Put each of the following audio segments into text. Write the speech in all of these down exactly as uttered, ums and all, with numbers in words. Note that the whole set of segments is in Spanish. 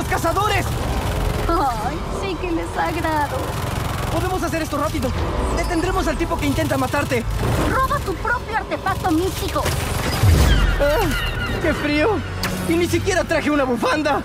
los cazadores! ¡Ay, sí que les agrado! Podemos hacer esto rápido. Detendremos al tipo que intenta matarte. ¡Roba tu propio artefacto místico! Ah, ¡qué frío! ¡Y ni siquiera traje una bufanda!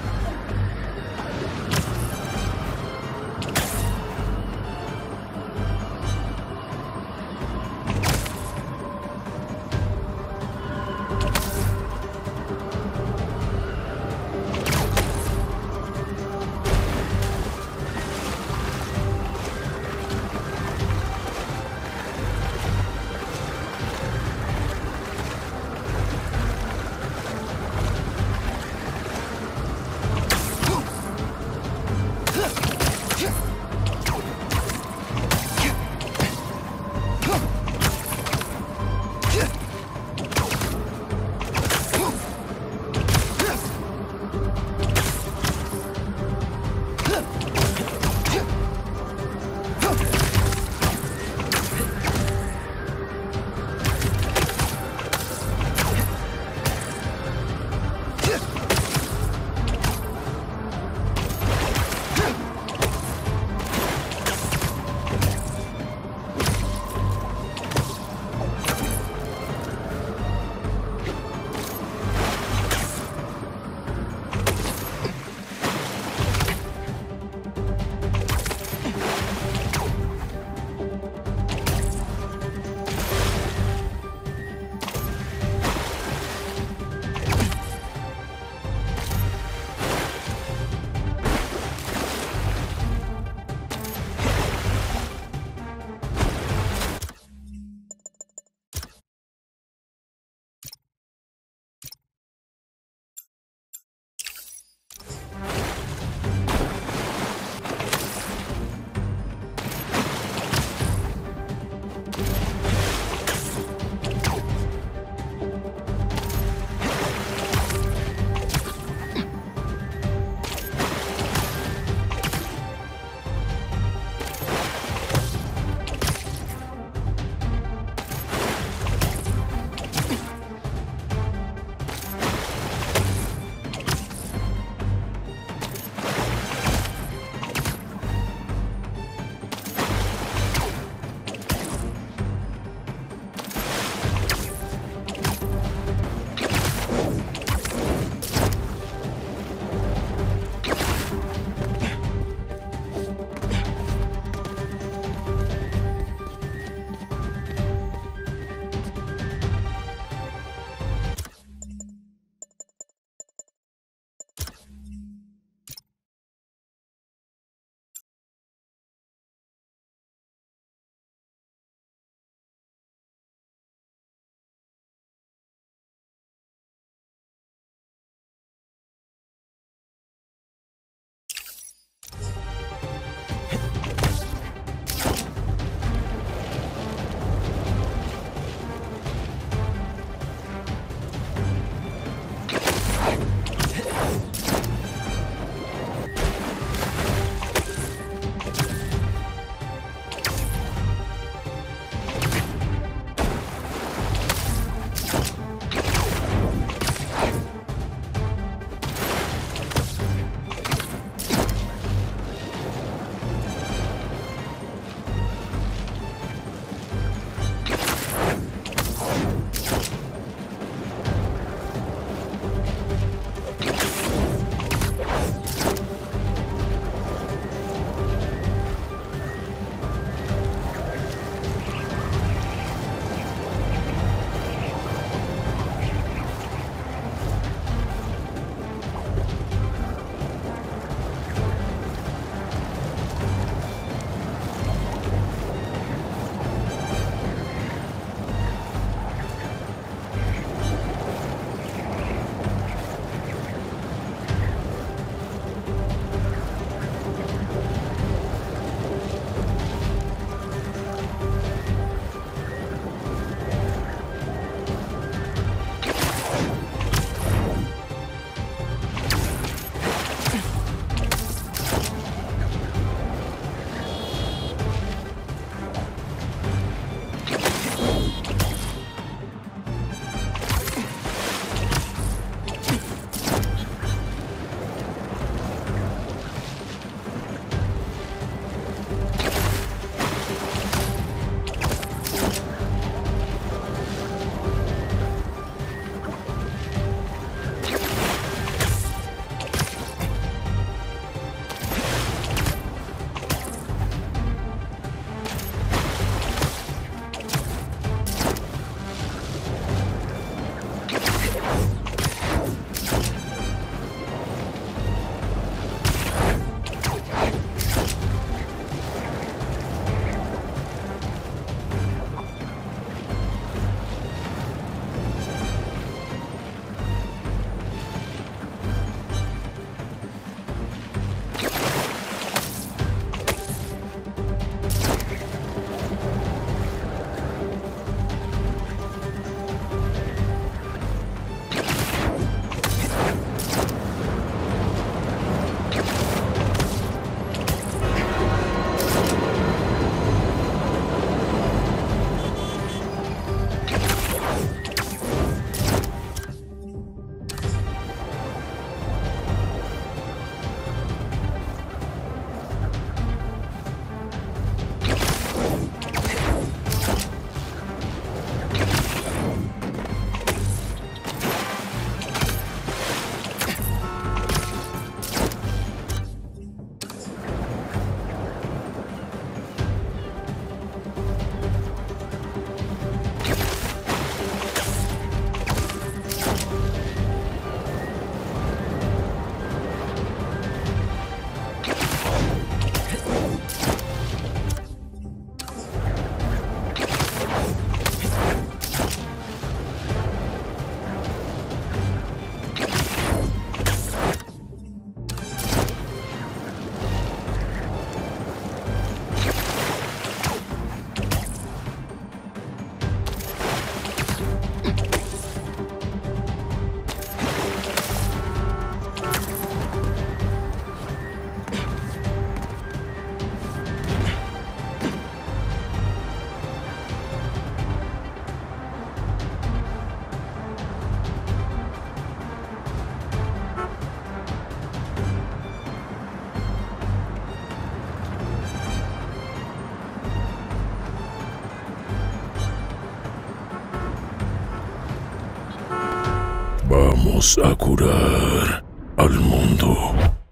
Vamos a curar al mundo.